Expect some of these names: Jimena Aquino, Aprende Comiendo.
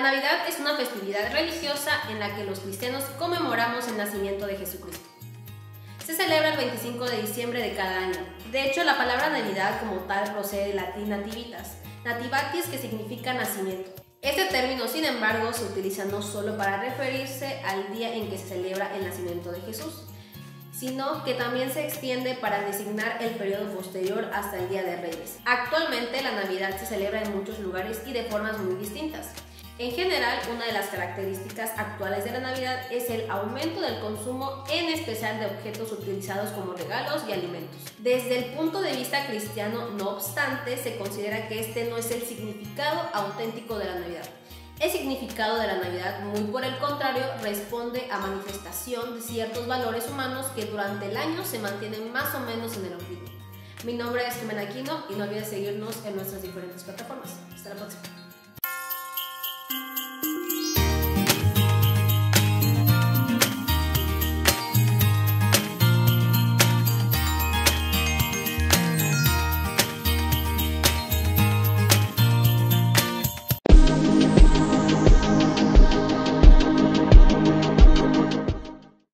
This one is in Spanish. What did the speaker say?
La Navidad es una festividad religiosa en la que los cristianos conmemoramos el nacimiento de Jesucristo. Se celebra el 25 de diciembre de cada año. De hecho, la palabra Navidad como tal procede del latín nativitas, nativatis, que significa nacimiento. Este término, sin embargo, se utiliza no solo para referirse al día en que se celebra el nacimiento de Jesús, sino que también se extiende para designar el periodo posterior hasta el Día de Reyes. Actualmente la Navidad se celebra en muchos lugares y de formas muy distintas. En general, una de las características actuales de la Navidad es el aumento del consumo, en especial de objetos utilizados como regalos y alimentos. Desde el punto de vista cristiano, no obstante, se considera que este no es el significado auténtico de la Navidad. El significado de la Navidad, muy por el contrario, responde a manifestación de ciertos valores humanos que durante el año se mantienen más o menos en el olvido. Mi nombre es Jimena Aquino y no olvides seguirnos en nuestras diferentes plataformas. Hasta la próxima.